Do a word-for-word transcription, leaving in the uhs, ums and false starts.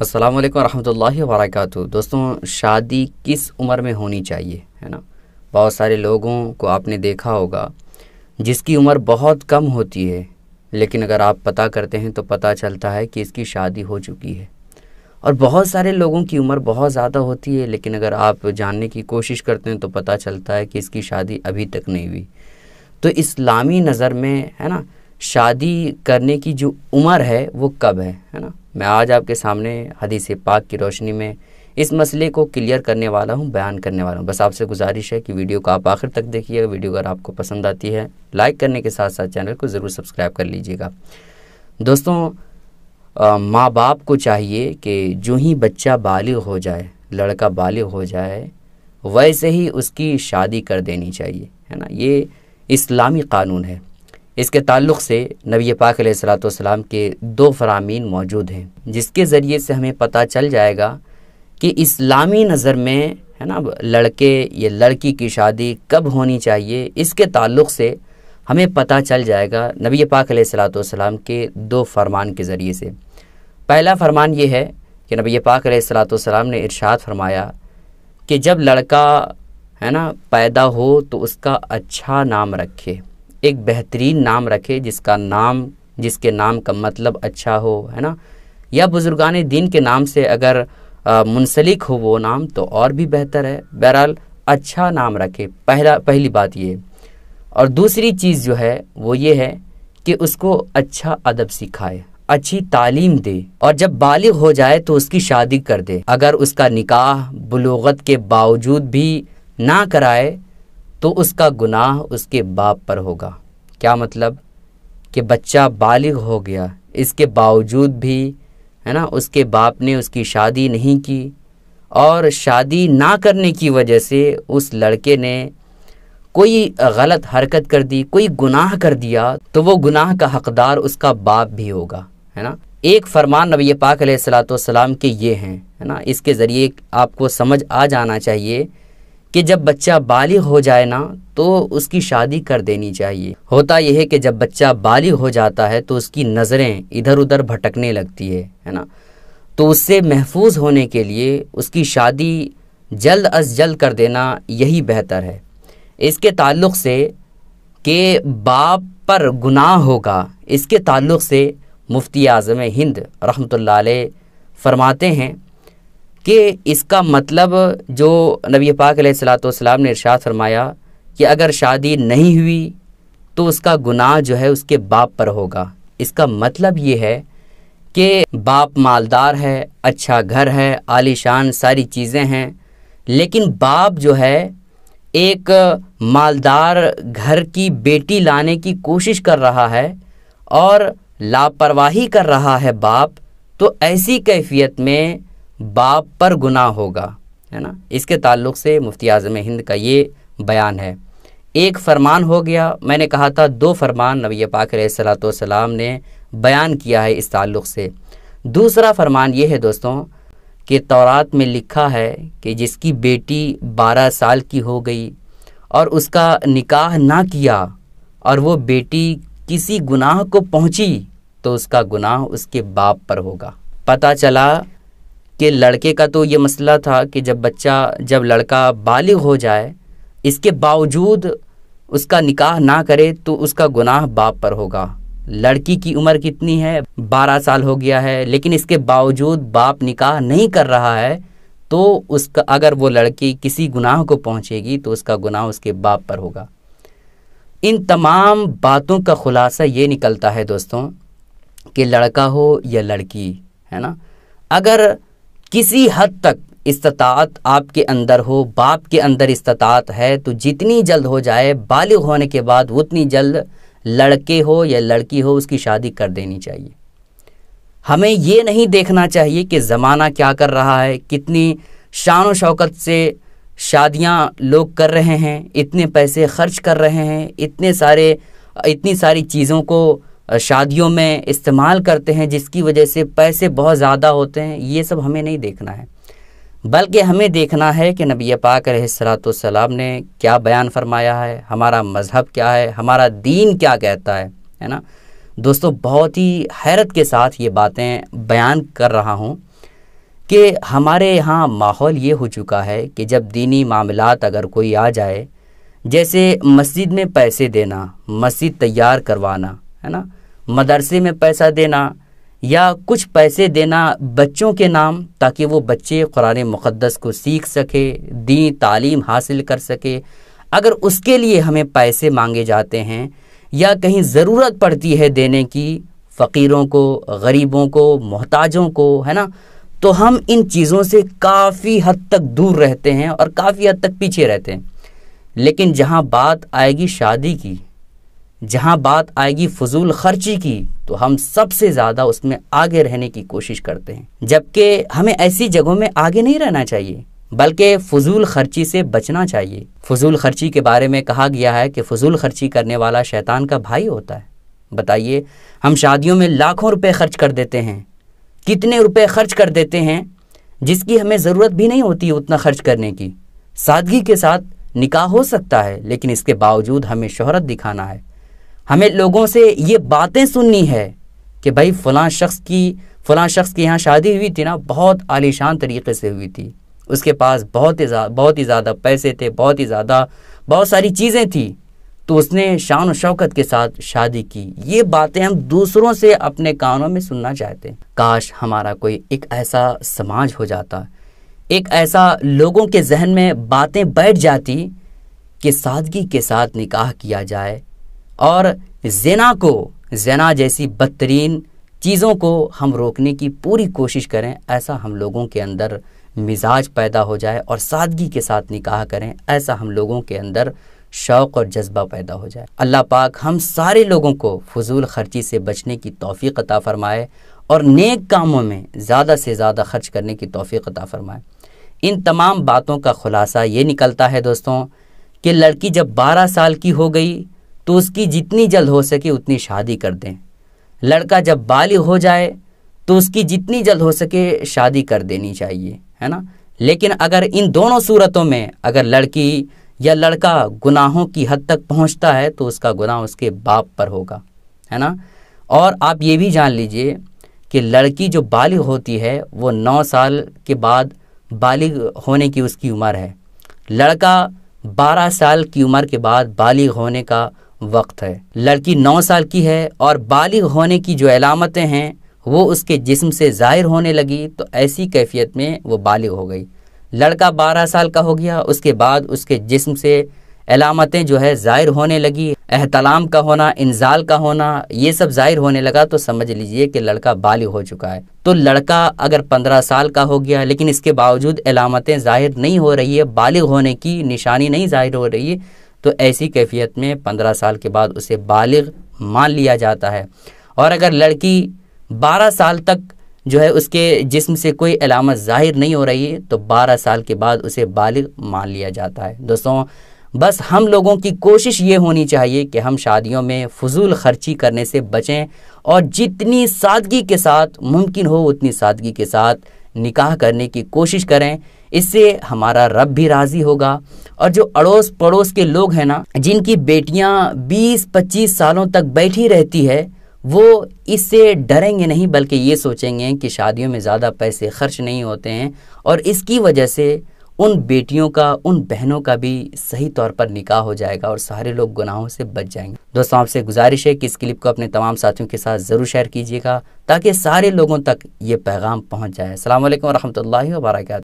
अस्सलामुअलैकुम रहमतुल्लाहि वबरकातुहू। दोस्तों, शादी किस उम्र में होनी चाहिए, है ना। बहुत सारे लोगों को आपने देखा होगा जिसकी उम्र बहुत कम होती है, लेकिन अगर आप पता करते हैं तो पता चलता है कि इसकी शादी हो चुकी है। और बहुत सारे लोगों की उम्र बहुत ज़्यादा होती है, लेकिन अगर आप जानने की कोशिश करते हैं तो पता चलता है कि इसकी शादी अभी तक नहीं हुई। तो इस्लामी नज़र में, है ना, शादी करने की जो उम्र है वो कब है, है ना। मैं आज आपके सामने हदीस पाक की रोशनी में इस मसले को क्लियर करने वाला हूँ, बयान करने वाला हूँ। बस आपसे गुजारिश है कि वीडियो को आप आखिर तक देखिएगा। वीडियो अगर आपको पसंद आती है लाइक करने के साथ साथ चैनल को ज़रूर सब्सक्राइब कर लीजिएगा। दोस्तों, माँ बाप को चाहिए कि जो ही बच्चा बालिग हो जाए, लड़का बालिग हो जाए, वैसे ही उसकी शादी कर देनी चाहिए, है ना। ये इस्लामी कानून है। इसके ताल्लुक़ से नबी पाक अलैहिस्सलातु वस्सलाम के दो फरामीन मौजूद हैं, जिसके ज़रिए से हमें पता चल जाएगा कि इस्लामी नज़र में, है ना, लड़के या लड़की की शादी कब होनी चाहिए। इसके ताल्लुक़ से हमें पता चल जाएगा नबी पाक अलैहिस्सलातु वस्सलाम के दो फरमान के ज़रिए से। पहला फरमान ये है कि नबी पाक अलैहिस्सलातु वस्सलाम ने इरशाद फरमाया कि जब लड़का, है ना, पैदा हो तो उसका अच्छा नाम रखे, एक बेहतरीन नाम रखे, जिसका नाम जिसके नाम का मतलब अच्छा हो, है ना। या बुज़ुर्गान दीन के नाम से अगर मुंसलिक हो वो नाम तो और भी बेहतर है। बहरहाल अच्छा नाम रखे, पहला पहली बात ये। और दूसरी चीज़ जो है वो ये है कि उसको अच्छा अदब सिखाए, अच्छी तालीम दे, और जब बालिग हो जाए तो उसकी शादी कर दे। अगर उसका निकाह बुलूगत के बावजूद भी ना कराए तो उसका गुनाह उसके बाप पर होगा। क्या मतलब कि बच्चा बालिग हो गया, इसके बावजूद भी, है ना, उसके बाप ने उसकी शादी नहीं की, और शादी ना करने की वजह से उस लड़के ने कोई गलत हरकत कर दी, कोई गुनाह कर दिया, तो वो गुनाह का हकदार उसका बाप भी होगा, है ना। एक फरमान नबी पाक अलैहिस्सलातु वस्सलाम के ये हैं, है ना। इसके ज़रिए आपको समझ आ जाना चाहिए कि जब बच्चा बालिग हो जाए ना तो उसकी शादी कर देनी चाहिए। होता यह है कि जब बच्चा बालिग हो जाता है तो उसकी नज़रें इधर उधर भटकने लगती है, है ना। तो उससे महफूज होने के लिए उसकी शादी जल्द अज जल्द कर देना यही बेहतर है। इसके ताल्लुक़ से कि बाप पर गुनाह होगा, इसके ताल्लुक़ से मुफ्ती आज़म हिंद रहमतुल्लाह अलैह फरमाते हैं कि इसका मतलब जो नबी पाक अलैहिस्सलातु वस्सलाम ने इरशाद फरमाया कि अगर शादी नहीं हुई तो उसका गुनाह जो है उसके बाप पर होगा, इसका मतलब ये है कि बाप मालदार है, अच्छा घर है, आलीशान सारी चीज़ें हैं, लेकिन बाप जो है एक मालदार घर की बेटी लाने की कोशिश कर रहा है और लापरवाही कर रहा है बाप, तो ऐसी कैफियत में बाप पर गुनाह होगा, है ना। इसके ताल्लुक़ से मुफ्ती आज़म हिंद का ये बयान है। एक फ़रमान हो गया, मैंने कहा था दो फरमान नबी पाक अलैहिस्सलातु वस्सलाम ने बयान किया है इस ताल्लुक़ से। दूसरा फरमान ये है दोस्तों कि तौरात में लिखा है कि जिसकी बेटी बारह साल की हो गई और उसका निकाह ना किया और वो बेटी किसी गुनाह को पहुँची तो उसका गुनाह उसके बाप पर होगा। पता चला कि लड़के का तो ये मसला था कि जब बच्चा जब लड़का बालिग हो जाए इसके बावजूद उसका निकाह ना करे तो उसका गुनाह बाप पर होगा। लड़की की उम्र कितनी है, बारह साल हो गया है, लेकिन इसके बावजूद बाप निकाह नहीं कर रहा है तो उसका, अगर वो लड़की किसी गुनाह को पहुंचेगी तो उसका गुनाह उसके बाप पर होगा। इन तमाम बातों का खुलासा ये निकलता है दोस्तों कि लड़का हो या लड़की, है ना, अगर किसी हद तक इस्तात आपके अंदर हो, बाप के अंदर इस्तात है, तो जितनी जल्द हो जाए बालिग होने के बाद उतनी जल्द लड़के हो या लड़की हो उसकी शादी कर देनी चाहिए। हमें ये नहीं देखना चाहिए कि ज़माना क्या कर रहा है, कितनी शान व शौकत से शादियां लोग कर रहे हैं, इतने पैसे खर्च कर रहे हैं, इतने सारे इतनी सारी चीज़ों को शादियों में इस्तेमाल करते हैं, जिसकी वजह से पैसे बहुत ज़्यादा होते हैं। ये सब हमें नहीं देखना है, बल्कि हमें देखना है कि नबी पाक अलैहिस्सलातु वस्सलाम ने क्या बयान फरमाया है, हमारा मज़हब क्या है, हमारा दीन क्या कहता है, है ना। दोस्तों, बहुत ही हैरत के साथ ये बातें बयान कर रहा हूँ कि हमारे यहाँ माहौल ये हो चुका है कि जब दीनी मामलात अगर कोई आ जाए, जैसे मस्जिद में पैसे देना, मस्जिद तैयार करवाना, है ना, मदरसे में पैसा देना, या कुछ पैसे देना बच्चों के नाम ताकि वो बच्चे कुरान मुक़द्दस को सीख सके, दीन तालीम हासिल कर सके, अगर उसके लिए हमें पैसे मांगे जाते हैं या कहीं ज़रूरत पड़ती है देने की, फ़कीरों को, गरीबों को, मोहताजों को, है ना, तो हम इन चीज़ों से काफ़ी हद तक दूर रहते हैं और काफ़ी हद तक पीछे रहते हैं। लेकिन जहाँ बात आएगी शादी की, जहाँ बात आएगी फजूल खर्ची की, तो हम सबसे ज़्यादा उसमें आगे रहने की कोशिश करते हैं, जबकि हमें ऐसी जगहों में आगे नहीं रहना चाहिए, बल्कि फजूल खर्ची से बचना चाहिए। फजूल खर्ची के बारे में कहा गया है कि फजूल खर्ची करने वाला शैतान का भाई होता है। बताइए, हम शादियों में लाखों रुपए खर्च कर देते हैं, कितने रुपए खर्च कर देते हैं जिसकी हमें ज़रूरत भी नहीं होती उतना खर्च करने की। सादगी के साथ निकाह हो सकता है, लेकिन इसके बावजूद हमें शोहरत दिखाना है, हमें लोगों से ये बातें सुननी है कि भाई फ़लाँ शख्स की फ़लाँ शख्स के यहाँ शादी हुई थी ना, बहुत आलीशान तरीके से हुई थी, उसके पास बहुत ही बहुत ही ज़्यादा पैसे थे, बहुत ही ज़्यादा बहुत सारी चीज़ें थी, तो उसने शान और शौकत के साथ शादी की। ये बातें हम दूसरों से अपने कानों में सुनना चाहते हैं। काश हमारा कोई एक ऐसा समाज हो जाता, एक ऐसा लोगों के जहन में बातें बैठ जाती कि सादगी के साथ निकाह किया जाए और ज़िना को, ज़िना जैसी बदतरीन चीज़ों को हम रोकने की पूरी कोशिश करें। ऐसा हम लोगों के अंदर मिजाज पैदा हो जाए और सादगी के साथ निकाह करें, ऐसा हम लोगों के अंदर शौक़ और जज्बा पैदा हो जाए। अल्लाह पाक हम सारे लोगों को फजूल खर्ची से बचने की तौफीक अता फ़रमाए और नेक कामों में ज़्यादा से ज़्यादा खर्च करने की तौफीक अता फ़रमाए। इन तमाम बातों का ख़ुलासा ये निकलता है दोस्तों कि लड़की जब बारह साल की हो गई तो उसकी जितनी जल्द हो सके उतनी शादी कर दें, लड़का जब बालिग हो जाए तो उसकी जितनी जल्द हो सके शादी कर देनी चाहिए, है ना। लेकिन अगर इन दोनों सूरतों में अगर लड़की या लड़का गुनाहों की हद तक पहुंचता है तो उसका गुनाह उसके बाप पर होगा, है ना। और आप ये भी जान लीजिए कि लड़की जो बालिग होती है वो नौ साल के बाद बालिग होने की उसकी उम्र है, लड़का बारह साल की उम्र के बाद बालिग होने का वक्त है। लड़की नौ साल की है और बालिग होने की जो अलामतें हैं वो उसके जिस्म से ज़ाहिर होने लगी, तो ऐसी कैफियत में वो बालिग हो गई। लड़का बारह साल का हो गया, उसके बाद उसके जिस्म से अलामतें जो है ज़ाहिर होने लगी, एहतलाम का होना, इंजाल का होना, ये सब ज़ाहिर होने लगा, तो समझ लीजिए कि लड़का बालिग हो चुका है। तो लड़का अगर पंद्रह साल का हो गया लेकिन इसके बावजूद अलामतें ज़ाहिर नहीं हो रही है, बालिग होने की निशानी नहीं ज़ाहिर हो रही है, तो ऐसी कैफियत में पंद्रह साल के बाद उसे बालिग मान लिया जाता है। और अगर लड़की बारह साल तक जो है उसके जिस्म से कोई अलामत ज़ाहिर नहीं हो रही है तो बारह साल के बाद उसे बालिग मान लिया जाता है। दोस्तों, बस हम लोगों की कोशिश ये होनी चाहिए कि हम शादियों में फजूल खर्ची करने से बचें और जितनी सादगी के साथ मुमकिन हो उतनी सादगी के साथ निकाह करने की कोशिश करें। इससे हमारा रब भी राज़ी होगा और जो अड़ोस पड़ोस के लोग हैं ना, जिनकी बेटियाँ बीस पच्चीस सालों तक बैठी रहती है, वो इससे डरेंगे नहीं, बल्कि ये सोचेंगे कि शादियों में ज़्यादा पैसे खर्च नहीं होते हैं और इसकी वजह से उन बेटियों का, उन बहनों का भी सही तौर पर निकाह हो जाएगा और सारे लोग गुनाहों से बच जाएंगे। दोस्तों, आपसे गुजारिश है कि इस क्लिप को अपने तमाम साथियों के साथ ज़रूर शेयर कीजिएगा ताकि सारे लोगों तक ये पैगाम पहुँच जाए। अस्सलामु अलैकुम वरहमतुल्लाहि वबरकातुहू।